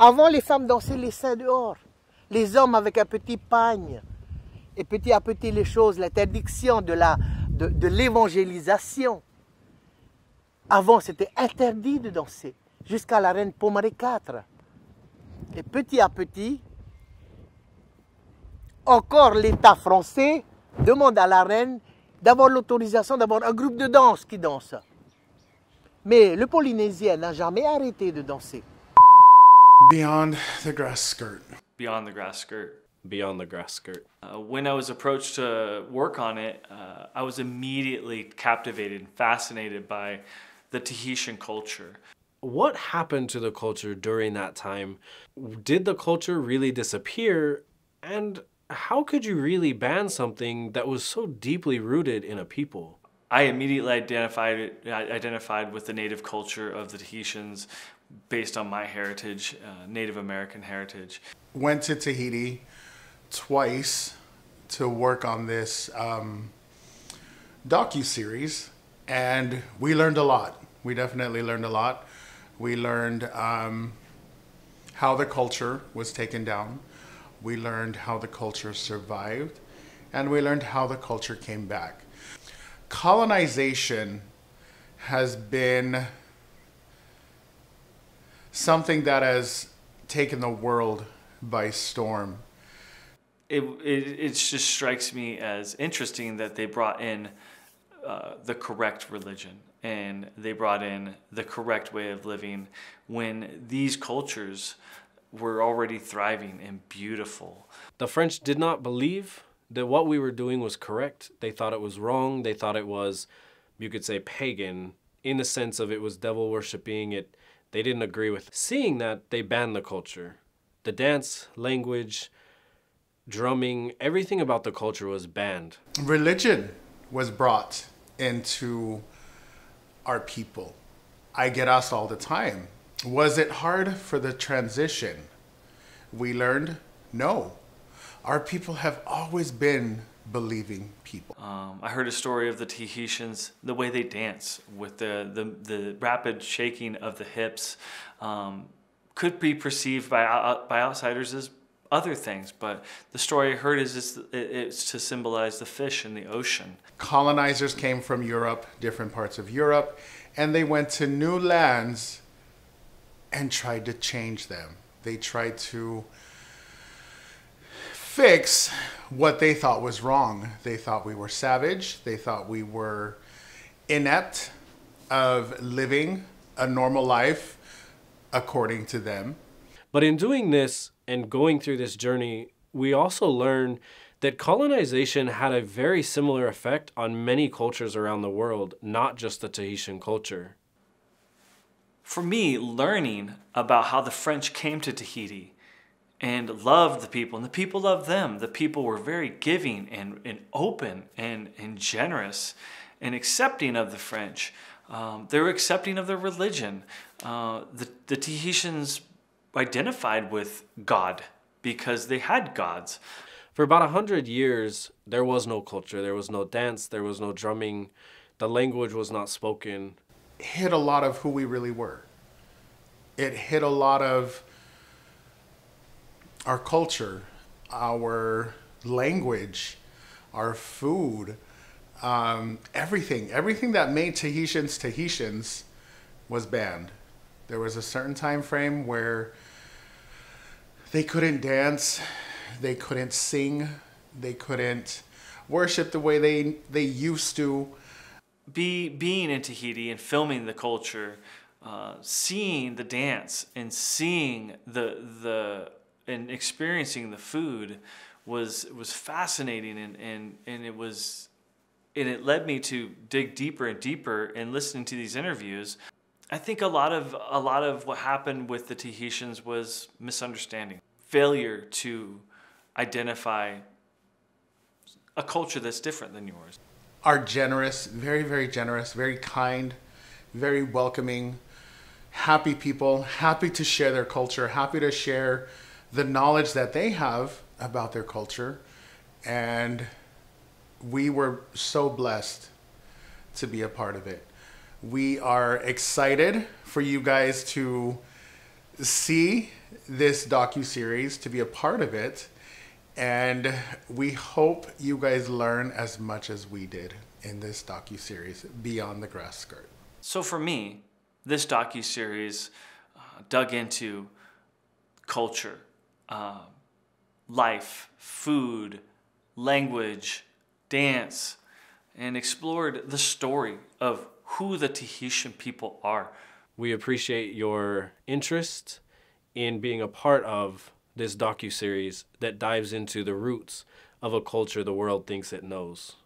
Avant, les femmes dansaient les seins dehors. Les hommes avec un petit pagne. Et petit à petit, les choses, l'interdiction de l'évangélisation. Avant, c'était interdit de danser, jusqu'à la reine Pomare IV. Et petit à petit, encore l'État français demande à la reine d'avoir l'autorisation d'avoir un groupe de danse qui danse. Mais le Polynésien n'a jamais arrêté de danser. Beyond the Grass Skirt. Beyond the Grass Skirt. Beyond the Grass Skirt. When I was approached to work on it, I was immediately captivated and fascinated by the Tahitian culture. What happened to the culture during that time? Did the culture really disappear? And how could you really ban something that was so deeply rooted in a people? I immediately identified with the native culture of the Tahitians based on my heritage, Native American heritage. Went to Tahiti twice to work on this docu-series, and we learned a lot. We definitely learned a lot. We learned how the culture was taken down. We learned how the culture survived, and we learned how the culture came back. Colonization has been something that has taken the world by storm. It just strikes me as interesting that they brought in the correct religion and they brought in the correct way of living when these cultures were already thriving and beautiful. The French did not believe that what we were doing was correct. They thought it was wrong. They thought it was, you could say, pagan, in the sense of it was devil worshipping. They didn't agree with it. Seeing that, they banned the culture. The dance, language, drumming, everything about the culture was banned. Religion was brought into our people. I get asked all the time, was it hard for the transition? We learned, no. Our people have always been believing people. I heard a story of the Tahitians, the way they dance with the rapid shaking of the hips, could be perceived by outsiders as other things, but the story I heard is it's to symbolize the fish in the ocean. Colonizers came from Europe, different parts of Europe, and they went to new lands and tried to change them. They tried to fix what they thought was wrong. They thought we were savage. They thought we were inept of living a normal life according to them. But in doing this and going through this journey, we also learned that colonization had a very similar effect on many cultures around the world, not just the Tahitian culture. For me, learning about how the French came to Tahiti and loved the people, and the people loved them. The people were very giving and open and generous and accepting of the French. They were accepting of their religion. The Tahitians identified with God because they had gods. For about 100 years, there was no culture, there was no dance, there was no drumming, the language was not spoken. Hit a lot of who we really were. It hit a lot of our culture, our language, our food, everything. Everything that made Tahitians Tahitians was banned. There was a certain time frame where they couldn't dance, they couldn't sing, they couldn't worship the way they used to. Being in Tahiti and filming the culture, seeing the dance and seeing and experiencing the food was fascinating, and it led me to dig deeper and deeper in listening to these interviews. I think a lot of what happened with the Tahitians was misunderstanding, failure to identify a culture that's different than yours. Are generous, very kind, very welcoming, happy people, happy to share their culture, happy to share the knowledge that they have about their culture. And we were so blessed to be a part of it. We are excited for you guys to see this docuseries, to be a part of it. And we hope you guys learn as much as we did in this docuseries, Beyond the Grass Skirt. So for me, this docuseries dug into culture, life, food, language, dance, and explored the story of who the Tahitian people are. We appreciate your interest in being a part of this docuseries that dives into the roots of a culture the world thinks it knows.